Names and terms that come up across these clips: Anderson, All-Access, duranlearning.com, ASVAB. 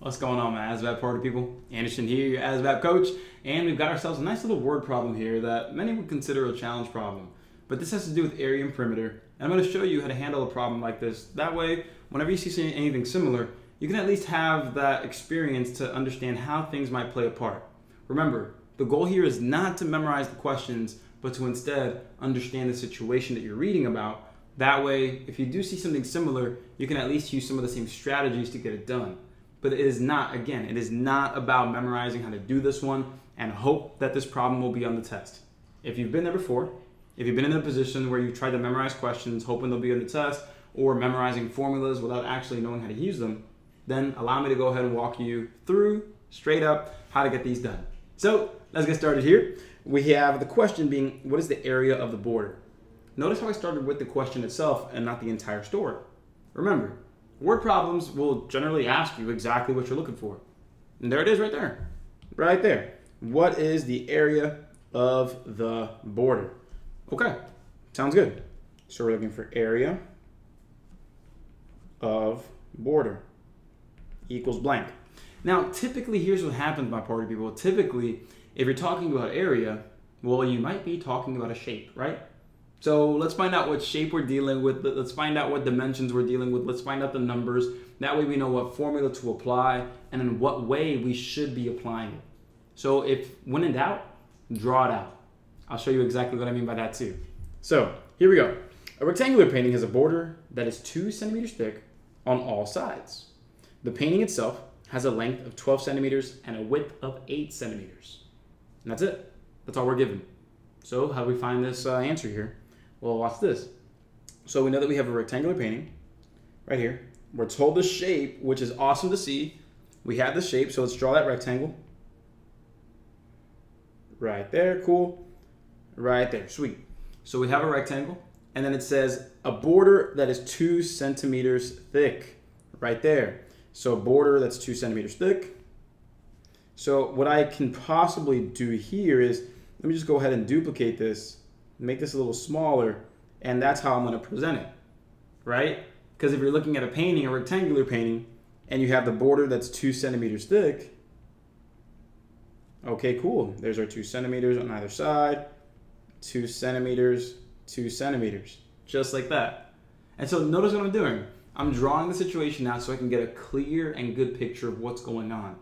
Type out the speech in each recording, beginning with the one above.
What's going on, my ASVAB party people? Anderson here, your ASVAB coach, and we've got ourselves a nice little word problem here that many would consider a challenge problem. But this has to do with area and perimeter, and I'm going to show you how to handle a problem like this. That way, whenever you see anything similar, you can at least have that experience to understand how things might play a part. Remember, the goal here is not to memorize the questions, but to instead understand the situation that you're reading about. That way, if you do see something similar, you can at least use some of the same strategies to get it done. But it is not, again, it is not about memorizing how to do this one and hope that this problem will be on the test. If you've been there before, if you've been in a position where you tried to memorize questions hoping they'll be on the test, or memorizing formulas without actually knowing how to use them, then allow me to go ahead and walk you through, straight up, how to get these done. So let's get started here. We have the question being, what is the area of the border? Notice how I started with the question itself and not the entire story. Remember, word problems will generally ask you exactly what you're looking for. And there it is right there. Right there. What is the area of the border? Okay, sounds good. So we're looking for area of border equals blank. Now, typically, here's what happens, my party people. Typically, if you're talking about area, well, you might be talking about a shape, right? So let's find out what shape we're dealing with. Let's find out what dimensions we're dealing with. Let's find out the numbers. That way we know what formula to apply and in what way we should be applying it. So if when in doubt, draw it out. I'll show you exactly what I mean by that too. So here we go. A rectangular painting has a border that is 2 centimeters thick on all sides. The painting itself has a length of 12 centimeters and a width of 8 centimeters. And that's it. That's all we're given. So how do we find this answer here? Well, watch this. So we know that we have a rectangular painting right here. We're told the shape, which is awesome to see. We have the shape, so let's draw that rectangle. Right there, cool. Right there, sweet. So we have a rectangle, and then it says a border that is 2 centimeters thick. Right there. So border that's 2 centimeters thick. So what I can possibly do here is, let me just go ahead and duplicate this, make this a little smaller, and that's how I'm going to present it, right? Because if you're looking at a painting, a rectangular painting, and you have the border that's 2 centimeters thick, okay, cool. There's our 2 centimeters on either side, 2 centimeters, 2 centimeters, just like that. And so notice what I'm doing. I'm drawing the situation out so I can get a clear and good picture of what's going on.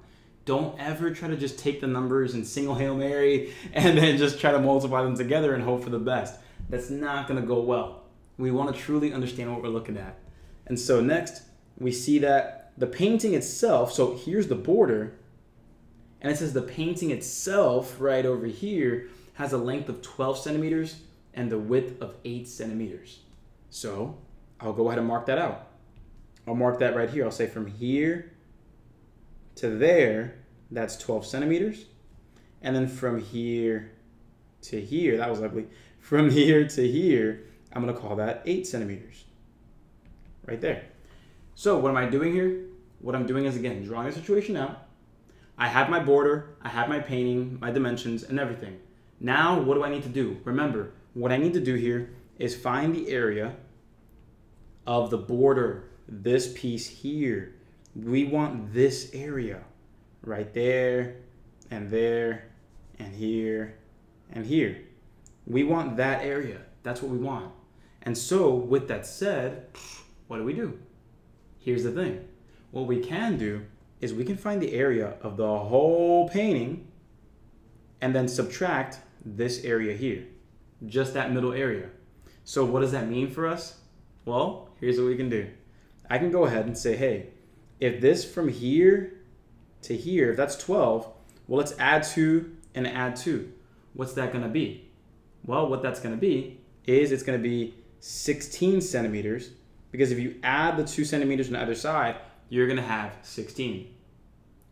Don't ever try to just take the numbers and single Hail Mary and then just try to multiply them together and hope for the best. That's not gonna go well. We wanna truly understand what we're looking at. And so next, we see that the painting itself, so here's the border, and it says the painting itself right over here has a length of 12 centimeters and the width of 8 centimeters. So I'll go ahead and mark that out. I'll mark that right here. I'll say from here to there, that's 12 centimeters. And then from here to here, that was ugly. From here to here, I'm gonna call that 8 centimeters, right there. So what am I doing here? What I'm doing is, again, drawing the situation out. I have my border, I have my painting, my dimensions, and everything. Now, what do I need to do? Remember, what I need to do here is find the area of the border, this piece here. We want this area right there and here and here. We want that area. That's what we want. And so with that said, what do? Here's the thing. What we can do is we can find the area of the whole painting and then subtract this area here, just that middle area. So what does that mean for us? Well, here's what we can do. I can go ahead and say, hey, if this from here to here, if that's 12, well, let's add 2 and add 2. What's that going to be? Well, what that's going to be is it's going to be 16 centimeters, because if you add the 2 centimeters on either side, you're going to have 16.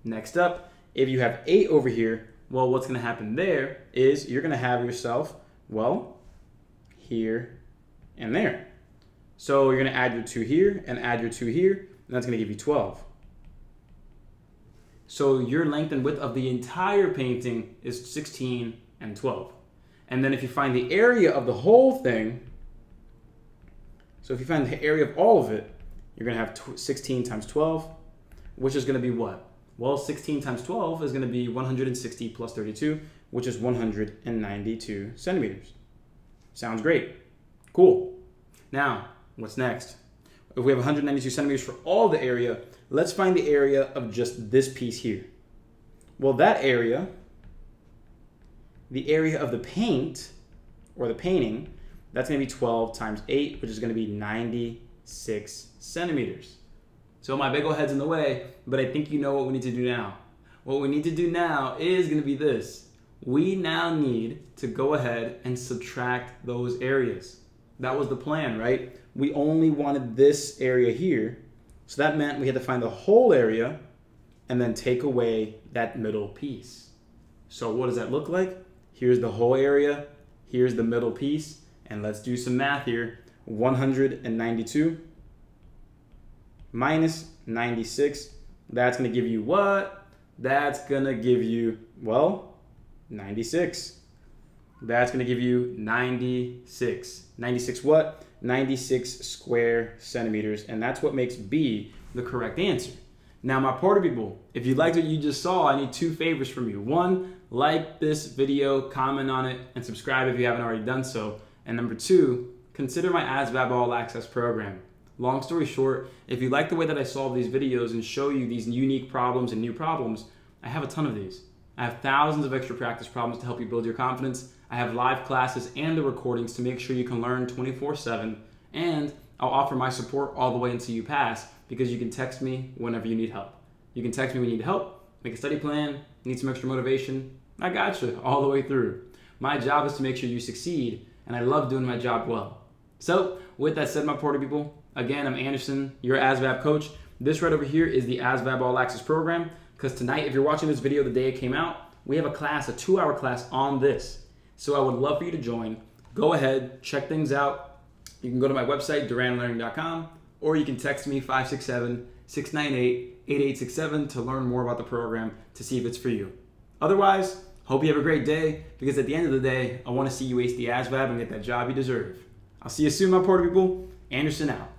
Next up, if you have 8 over here, well, what's going to happen there is you're going to have yourself, well, here and there. So you're going to add your 2 here and add your 2 here. And that's going to give you 12. So your length and width of the entire painting is 16 and 12. And then if you find the area of the whole thing, so if you find the area of all of it, you're going to have 16 times 12, which is going to be what? Well, 16 times 12 is going to be 160 plus 32, which is 192 centimeters. Sounds great. Cool. Now, what's next? If we have 192 centimeters for all the area, let's find the area of just this piece here. Well, that area, the area of the paint or the painting, that's going to be 12 times 8, which is going to be 96 centimeters. So my big ol' head's in the way, but I think you know what we need to do now. What we need to do now is going to be this. We now need to go ahead and subtract those areas. That was the plan, right? We only wanted this area here, so that meant we had to find the whole area and then take away that middle piece. So what does that look like? Here's the whole area, here's the middle piece, and let's do some math here. 192 minus 96, that's gonna give you what? That's gonna give you, well, 96. That's gonna give you 96. 96 what? 96 square centimeters, and that's what makes B the correct answer. Now, my Puerto people, if you liked what you just saw, I need two favors from you. One, like this video, comment on it, and subscribe if you haven't already done so. And number two, consider my ASVAB All Access program. Long story short, if you like the way that I solve these videos and show you these unique problems and new problems, I have a ton of these. I have thousands of extra practice problems to help you build your confidence. I have live classes and the recordings to make sure you can learn 24/7. And I'll offer my support all the way until you pass, because you can text me whenever you need help. You can text me when you need help, make a study plan, need some extra motivation. I gotcha all the way through. My job is to make sure you succeed, and I love doing my job well. So with that said, my Puerto people, again, I'm Anderson, your ASVAB coach. This right over here is the ASVAB All Access program. Because tonight, if you're watching this video the day it came out, we have a class, a 2-hour class on this. So I would love for you to join. Go ahead, check things out. You can go to my website, duranlearning.com, or you can text me 567-698-8867 to learn more about the program to see if it's for you. Otherwise, hope you have a great day, because at the end of the day, I want to see you ace the ASVAB and get that job you deserve. I'll see you soon, my Puerto people. Anderson out.